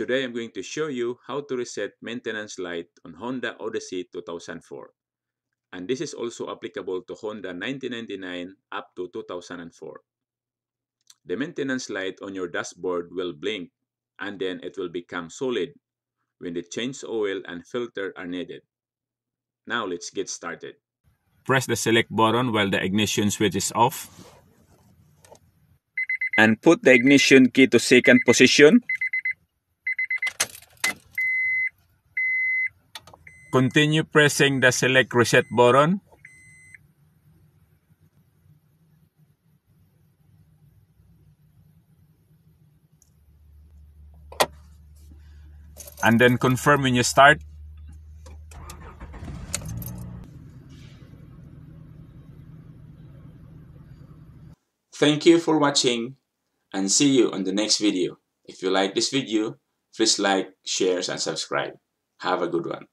Today I'm going to show you how to reset maintenance light on Honda Odyssey 2004. And this is also applicable to Honda 1999 up to 2004. The maintenance light on your dashboard will blink and then it will become solid when the change oil and filter are needed. Now let's get started. Press the select button while the ignition switch is off. And put the ignition key to second position. Continue pressing the select reset button. And then confirm when you start. Thank you for watching and see you on the next video. If you like this video, please like, share and subscribe. Have a good one.